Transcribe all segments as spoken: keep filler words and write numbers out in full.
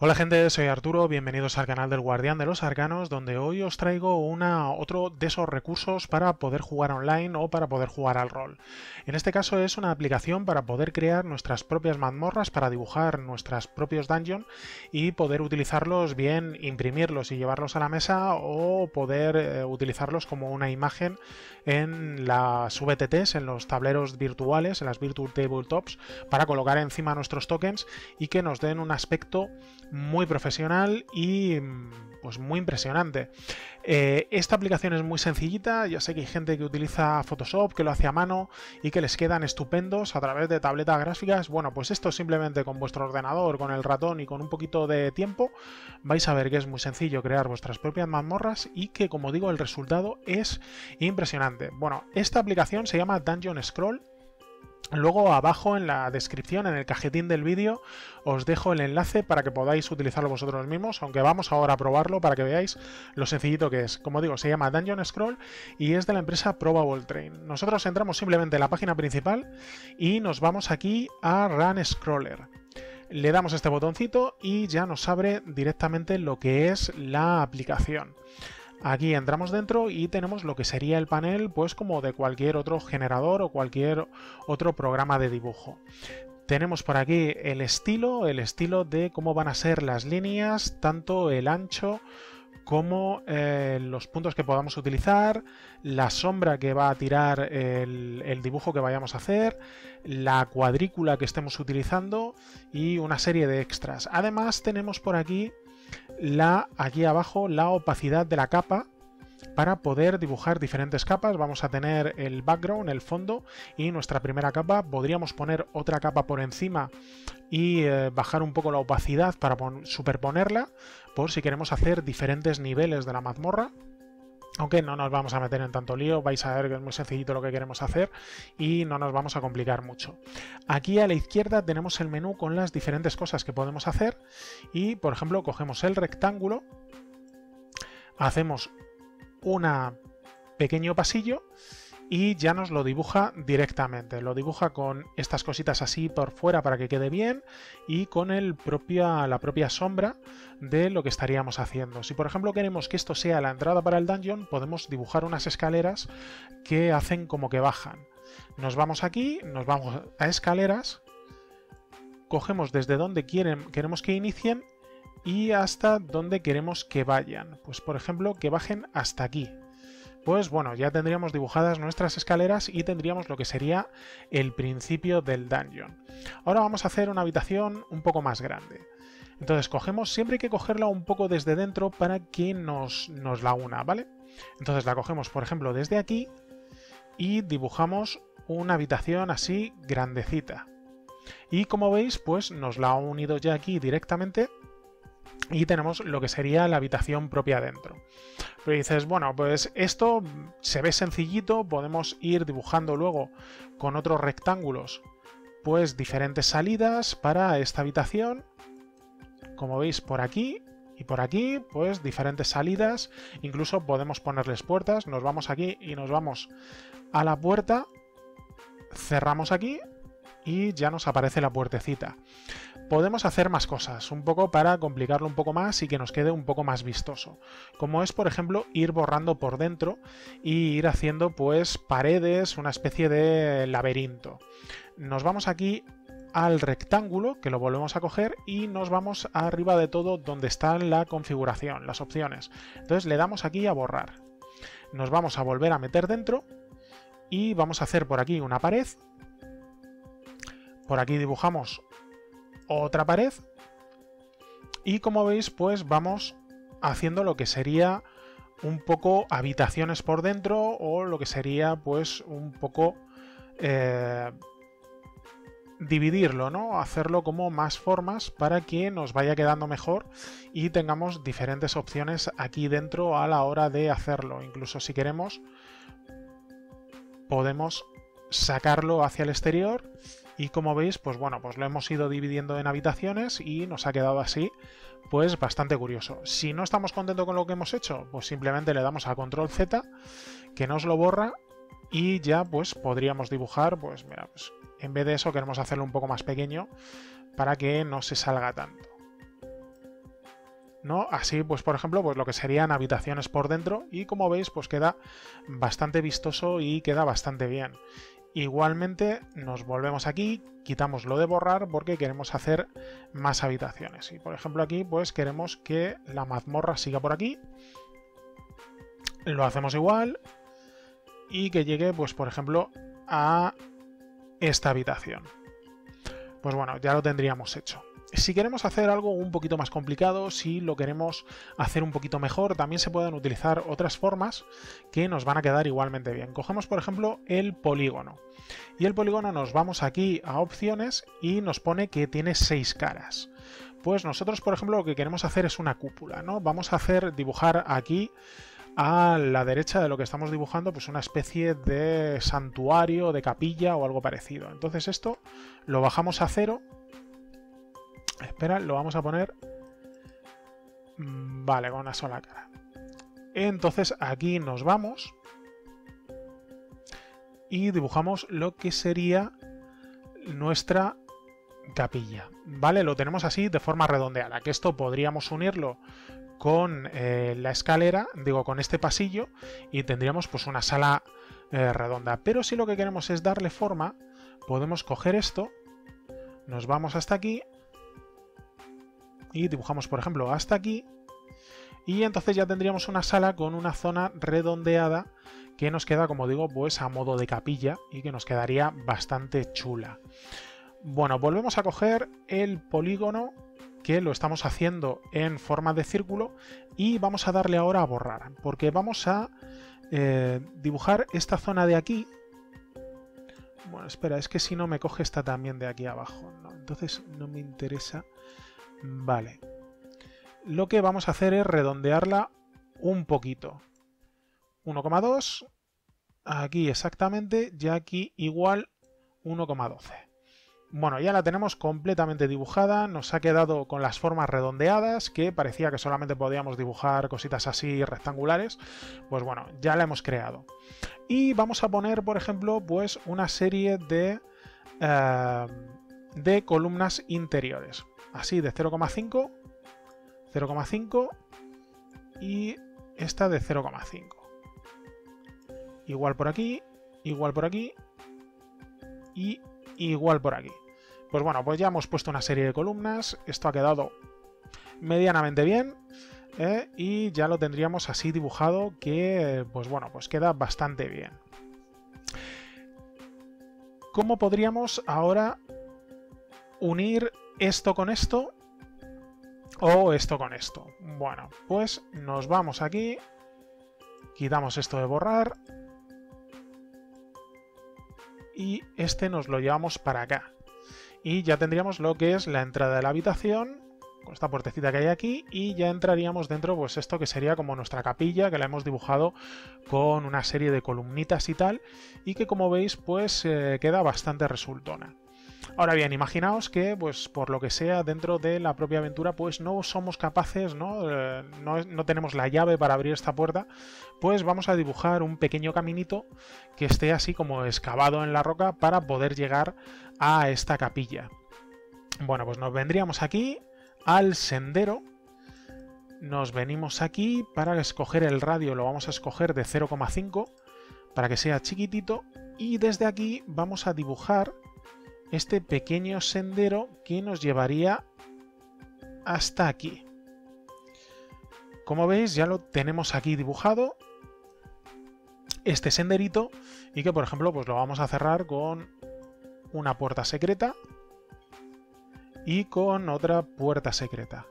Hola gente, soy Arturo, bienvenidos al canal del Guardián de los Arcanos, donde hoy os traigo una, otro de esos recursos para poder jugar online o para poder jugar al rol. En este caso es una aplicación para poder crear nuestras propias mazmorras, para dibujar nuestros propios dungeons y poder utilizarlos bien, imprimirlos y llevarlos a la mesa o poder eh, utilizarlos como una imagen en las V T Ts, en los tableros virtuales, en las Virtual Tabletops, para colocar encima nuestros tokens y que nos den un aspecto muy profesional y pues muy impresionante. Eh, esta aplicación es muy sencillita, ya sé que hay gente que utiliza Photoshop, que lo hace a mano y que les quedan estupendos a través de tabletas gráficas. Bueno, pues esto simplemente con vuestro ordenador, con el ratón y con un poquito de tiempo, vais a ver que es muy sencillo crear vuestras propias mazmorras y que, como digo, el resultado es impresionante. Bueno, esta aplicación se llama Dungeon Scrawl. Luego abajo en la descripción, en el cajetín del vídeo, os dejo el enlace para que podáis utilizarlo vosotros mismos, aunque vamos ahora a probarlo para que veáis lo sencillito que es. Como digo, se llama Dungeon Scrawl y es de la empresa Probable Train. Nosotros entramos simplemente en la página principal y nos vamos aquí a Run Scroller. Le damos este botoncito y ya nos abre directamente lo que es la aplicación. Aquí entramos dentro y tenemos lo que sería el panel, pues como de cualquier otro generador o cualquier otro programa de dibujo. Tenemos por aquí el estilo, el estilo de cómo van a ser las líneas, tanto el ancho como eh, los puntos que podamos utilizar, la sombra que va a tirar el, el dibujo que vayamos a hacer, la cuadrícula que estemos utilizando y una serie de extras. Además tenemos por aquí La, aquí abajo la opacidad de la capa para poder dibujar diferentes capas. Vamos a tener el background, el fondo y nuestra primera capa. Podríamos poner otra capa por encima y eh, bajar un poco la opacidad para superponerla por si queremos hacer diferentes niveles de la mazmorra. Aunque no nos vamos a meter en tanto lío, vais a ver que es muy sencillito lo que queremos hacer y no nos vamos a complicar mucho. Aquí a la izquierda tenemos el menú con las diferentes cosas que podemos hacer y, por ejemplo, cogemos el rectángulo, hacemos un pequeño pasillo y ya nos lo dibuja directamente. Lo dibuja con estas cositas así por fuera para que quede bien y con el propia, la propia sombra de lo que estaríamos haciendo. Si por ejemplo queremos que esto sea la entrada para el dungeon, podemos dibujar unas escaleras que hacen como que bajan. Nos vamos aquí, nos vamos a escaleras, cogemos desde donde quieren, queremos que inicien y hasta donde queremos que vayan. Pues por ejemplo que bajen hasta aquí. Pues bueno, ya tendríamos dibujadas nuestras escaleras y tendríamos lo que sería el principio del dungeon. Ahora vamos a hacer una habitación un poco más grande. Entonces cogemos, siempre hay que cogerla un poco desde dentro para que nos, nos la una, ¿vale? Entonces la cogemos, por ejemplo, desde aquí y dibujamos una habitación así grandecita. Y como veis, pues nos la ha unido ya aquí directamente y tenemos lo que sería la habitación propia dentro. Pero dices, bueno, pues esto se ve sencillito, podemos ir dibujando luego con otros rectángulos pues diferentes salidas para esta habitación, como veis por aquí y por aquí, pues diferentes salidas, incluso podemos ponerles puertas. Nos vamos aquí y nos vamos a la puerta, cerramos aquí y ya nos aparece la puertecita. Podemos hacer más cosas, un poco para complicarlo un poco más y que nos quede un poco más vistoso. Como es, por ejemplo, ir borrando por dentro y ir haciendo pues paredes, una especie de laberinto. Nos vamos aquí al rectángulo, que lo volvemos a coger, y nos vamos arriba de todo donde está la configuración, las opciones. Entonces le damos aquí a borrar. Nos vamos a volver a meter dentro y vamos a hacer por aquí una pared. Por aquí dibujamos otra pared y, como veis, pues vamos haciendo lo que sería un poco habitaciones por dentro o lo que sería pues un poco eh, dividirlo, ¿no? Hacerlo como más formas para que nos vaya quedando mejor y tengamos diferentes opciones aquí dentro a la hora de hacerlo. Incluso si queremos podemos sacarlo hacia el exterior. Y como veis, pues bueno, pues lo hemos ido dividiendo en habitaciones y nos ha quedado así, pues bastante curioso. Si no estamos contentos con lo que hemos hecho, pues simplemente le damos a Control Z, que nos lo borra y ya pues podríamos dibujar, pues mira, pues en vez de eso queremos hacerlo un poco más pequeño para que no se salga tanto. ¿no? Así, pues, por ejemplo, pues lo que serían habitaciones por dentro, y como veis, pues queda bastante vistoso y queda bastante bien. Igualmente nos volvemos aquí, quitamos lo de borrar porque queremos hacer más habitaciones. Y por ejemplo aquí pues queremos que la mazmorra siga por aquí. Lo hacemos igual y que llegue pues por ejemplo a esta habitación. Pues bueno, ya lo tendríamos hecho. Si queremos hacer algo un poquito más complicado, si lo queremos hacer un poquito mejor, también se pueden utilizar otras formas que nos van a quedar igualmente bien. Cogemos, por ejemplo, el polígono. Y el polígono nos vamos aquí a opciones y nos pone que tiene seis caras. Pues nosotros, por ejemplo, lo que queremos hacer es una cúpula, ¿no? Vamos a hacer dibujar aquí a la derecha de lo que estamos dibujando, pues una especie de santuario, de capilla o algo parecido. Entonces esto lo bajamos a cero. Espera, lo vamos a poner... Vale, con una sola cara. Entonces aquí nos vamos y dibujamos lo que sería nuestra capilla. Vale, lo tenemos así de forma redondeada, que esto podríamos unirlo con eh, la escalera, digo, con este pasillo, y tendríamos pues una sala eh, redonda. Pero si lo que queremos es darle forma, podemos coger esto, nos vamos hasta aquí, y dibujamos por ejemplo hasta aquí, y entonces ya tendríamos una sala con una zona redondeada que nos queda, como digo, pues a modo de capilla y que nos quedaría bastante chula. Bueno, volvemos a coger el polígono que lo estamos haciendo en forma de círculo y vamos a darle ahora a borrar porque vamos a eh, dibujar esta zona de aquí. Bueno, espera, es que si no me coge esta también de aquí abajo, ¿no? Entonces no me interesa. Vale, lo que vamos a hacer es redondearla un poquito, uno coma dos, aquí exactamente, y aquí igual uno coma doce. Bueno, ya la tenemos completamente dibujada, nos ha quedado con las formas redondeadas, que parecía que solamente podíamos dibujar cositas así rectangulares, pues bueno, ya la hemos creado. Y vamos a poner, por ejemplo, pues una serie de, eh, de columnas interiores. Así de cero coma cinco, cero coma cinco y esta de cero coma cinco. Igual por aquí, igual por aquí y igual por aquí. Pues bueno, pues ya hemos puesto una serie de columnas, esto ha quedado medianamente bien, ¿eh? Y ya lo tendríamos así dibujado que, pues bueno, pues queda bastante bien. ¿Cómo podríamos ahora unir esto con esto o esto con esto? Bueno, pues nos vamos aquí, quitamos esto de borrar y este nos lo llevamos para acá. Y ya tendríamos lo que es la entrada de la habitación, con esta puertecita que hay aquí, y ya entraríamos dentro pues esto que sería como nuestra capilla, que la hemos dibujado con una serie de columnitas y tal, y que como veis pues eh, queda bastante resultona. Ahora bien, imaginaos que, pues por lo que sea, dentro de la propia aventura, pues no somos capaces, ¿no? Eh, no, no tenemos la llave para abrir esta puerta, pues vamos a dibujar un pequeño caminito que esté así como excavado en la roca para poder llegar a esta capilla. Bueno, pues nos vendríamos aquí al sendero, nos venimos aquí para escoger el radio, lo vamos a escoger de cero coma cinco para que sea chiquitito, y desde aquí vamos a dibujar este pequeño sendero que nos llevaría hasta aquí. Como veis, ya lo tenemos aquí dibujado, este senderito, y que por ejemplo pues lo vamos a cerrar con una puerta secreta y con otra puerta secreta.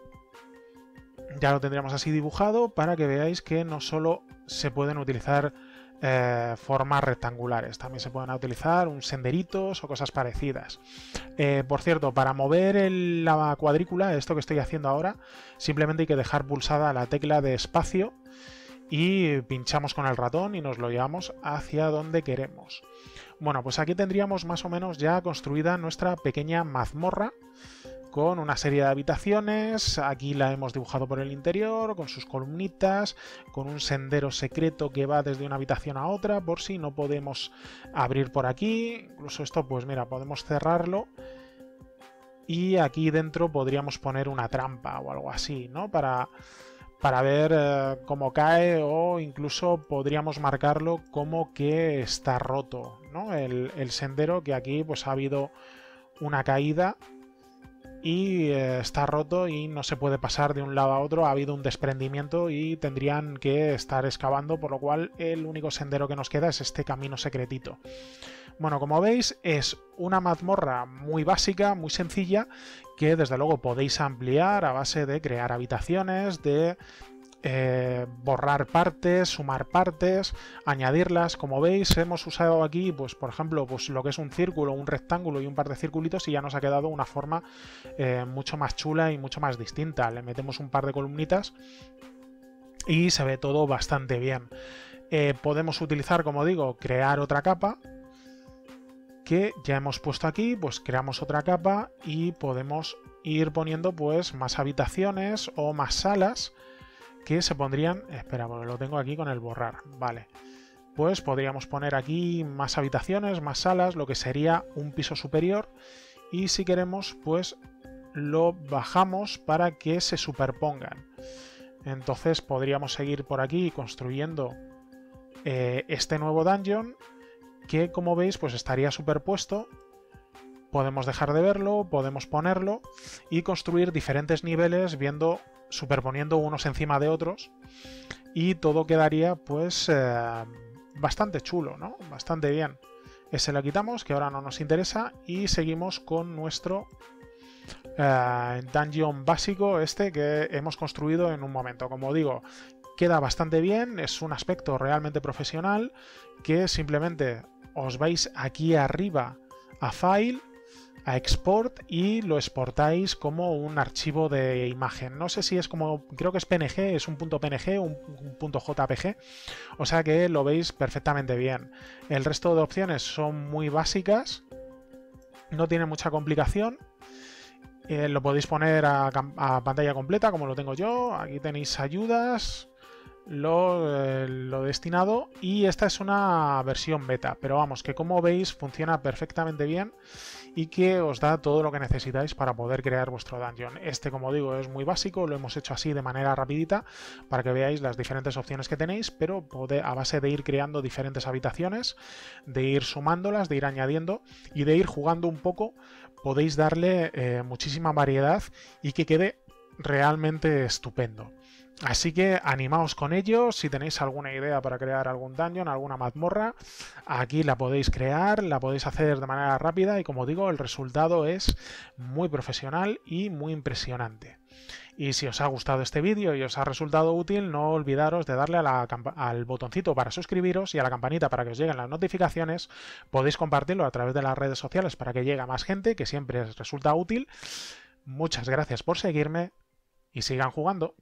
Ya lo tendríamos así dibujado para que veáis que no solo se pueden utilizar Eh, formas rectangulares, también se pueden utilizar un senderitos o cosas parecidas. Eh, por cierto, para mover el, la cuadrícula, esto que estoy haciendo ahora, simplemente hay que dejar pulsada la tecla de espacio y pinchamos con el ratón y nos lo llevamos hacia donde queremos. Bueno, pues aquí tendríamos más o menos ya construida nuestra pequeña mazmorra con una serie de habitaciones. Aquí la hemos dibujado por el interior, con sus columnitas, con un sendero secreto que va desde una habitación a otra, por si no podemos abrir por aquí. Incluso esto, pues mira, podemos cerrarlo y aquí dentro podríamos poner una trampa o algo así, ¿no? Para, para ver eh, cómo cae, o incluso podríamos marcarlo como que está roto, ¿no? El, el sendero, que aquí pues ha habido una caída y eh, está roto y no se puede pasar de un lado a otro, ha habido un desprendimiento y tendrían que estar excavando, por lo cual el único sendero que nos queda es este camino secretito. Bueno, como veis, es una mazmorra muy básica, muy sencilla, que desde luego podéis ampliar a base de crear habitaciones, de eh, borrar partes, sumar partes, añadirlas. Como veis, hemos usado aquí, pues por ejemplo, pues lo que es un círculo, un rectángulo y un par de circulitos, y ya nos ha quedado una forma eh, mucho más chula y mucho más distinta. Le metemos un par de columnitas y se ve todo bastante bien. Eh, podemos utilizar, como digo, crear otra capa, que ya hemos puesto aquí, pues creamos otra capa y podemos ir poniendo pues más habitaciones o más salas que se pondrían... Espera, porque lo tengo aquí con el borrar, vale. Pues podríamos poner aquí más habitaciones, más salas, lo que sería un piso superior, y si queremos pues lo bajamos para que se superpongan. Entonces podríamos seguir por aquí construyendo eh, este nuevo dungeon, que como veis pues estaría superpuesto. Podemos dejar de verlo, podemos ponerlo y construir diferentes niveles viendo, superponiendo unos encima de otros, y todo quedaría pues eh, bastante chulo, ¿no? Bastante bien. Ese lo quitamos, que ahora no nos interesa, y seguimos con nuestro eh, dungeon básico este que hemos construido en un momento. Como digo, queda bastante bien, es un aspecto realmente profesional, que simplemente os vais aquí arriba a File, a Export, y lo exportáis como un archivo de imagen. No sé si es como, creo que es P N G, es un punto P N G, un, un punto J P G, o sea que lo veis perfectamente bien. El resto de opciones son muy básicas, no tiene mucha complicación. Eh, lo podéis poner a, a pantalla completa, como lo tengo yo. Aquí tenéis ayudas, Lo, eh, lo destinado, y esta es una versión beta, pero vamos, que como veis funciona perfectamente bien y que os da todo lo que necesitáis para poder crear vuestro dungeon. Este, como digo, es muy básico, lo hemos hecho así de manera rapidita para que veáis las diferentes opciones que tenéis, pero pode, a base de ir creando diferentes habitaciones, de ir sumándolas, de ir añadiendo y de ir jugando un poco, podéis darle eh, muchísima variedad y que quede realmente estupendo. Así que animaos con ello. Si tenéis alguna idea para crear algún dungeon, alguna mazmorra, aquí la podéis crear, la podéis hacer de manera rápida y, como digo, el resultado es muy profesional y muy impresionante. Y si os ha gustado este vídeo y os ha resultado útil, no olvidaros de darle a la, al botoncito para suscribiros y a la campanita para que os lleguen las notificaciones. Podéis compartirlo a través de las redes sociales para que llegue a más gente, que siempre resulta útil. Muchas gracias por seguirme y sigan jugando.